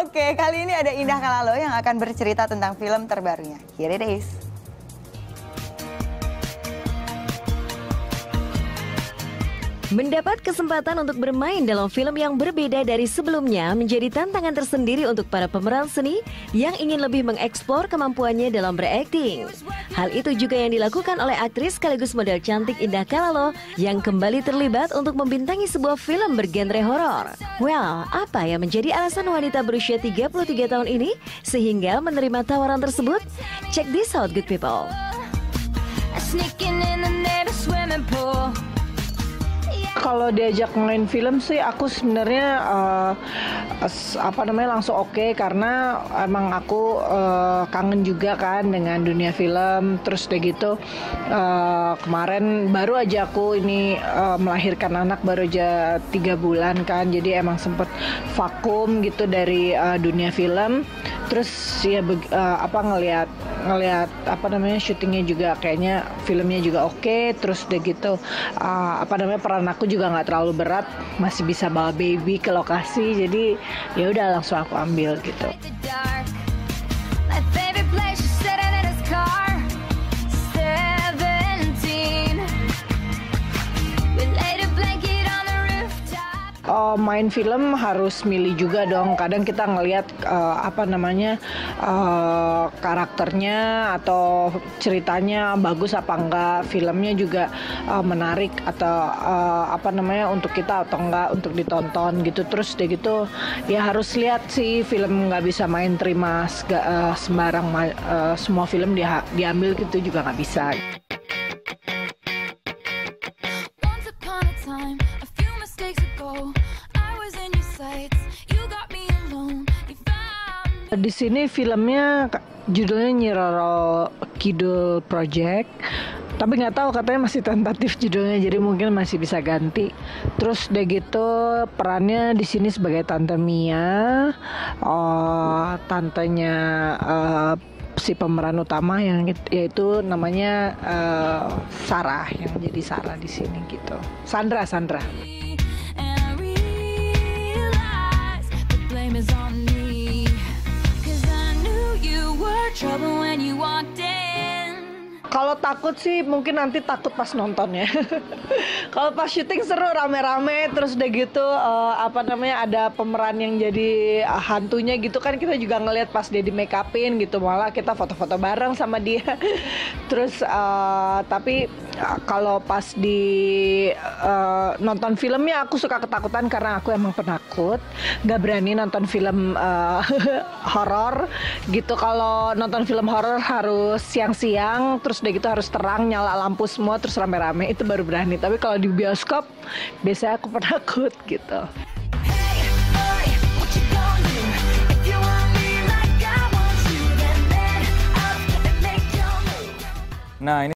Oke, kali ini ada Indah Kalalo yang akan bercerita tentang film terbarunya. Here it is. Mendapat kesempatan untuk bermain dalam film yang berbeda dari sebelumnya menjadi tantangan tersendiri untuk para pemeran seni yang ingin lebih mengeksplor kemampuannya dalam berakting. Hal itu juga yang dilakukan oleh aktris sekaligus model cantik Indah Kalalo yang kembali terlibat untuk membintangi sebuah film bergenre horor. Well, apa yang menjadi alasan wanita berusia 33 tahun ini sehingga menerima tawaran tersebut? Check this out, good people. Kalau diajak main film sih aku sebenarnya langsung oke, karena emang aku kangen juga kan dengan dunia film. Terus udah gitu kemarin baru aja aku ini melahirkan anak, baru aja 3 bulan kan, jadi emang sempet vakum gitu dari dunia film. Terus ya ngelihat syutingnya juga kayaknya filmnya juga oke. Terus udah gitu peran aku juga nggak terlalu berat, masih bisa bawa baby ke lokasi, jadi ya udah langsung aku ambil gitu. Main film harus milih juga dong. Kadang kita ngelihat karakternya atau ceritanya bagus apa enggak, filmnya juga menarik atau untuk kita atau enggak untuk ditonton gitu. Terus deh gitu ya harus lihat sih, film nggak bisa main terima semua film diambil gitu juga nggak bisa. Di sini filmnya judulnya Nyi Roro Kidul Project, tapi nggak tahu, katanya masih tentatif judulnya, jadi mungkin masih bisa ganti. Terus udah gitu perannya di sini sebagai Tante Mia, tantenya si pemeran utama yang yaitu namanya Sarah, yang jadi Sarah di sini gitu. Sandra. Kalau takut sih mungkin nanti takut pas nontonnya. Kalau pas syuting seru, rame-rame. Terus udah gitu ada pemeran yang jadi hantunya gitu kan, kita juga ngelihat pas dia di make upin gitu, malah kita foto-foto bareng sama dia. Terus kalau pas di nonton filmnya aku suka ketakutan karena aku emang penakut, nggak berani nonton film horor gitu. Kalau nonton film horor harus siang-siang, terus udah gitu harus terang, nyala lampu semua, terus rame-rame, itu baru berani. Tapi kalau di bioskop biasanya aku penakut gitu. Nah, ini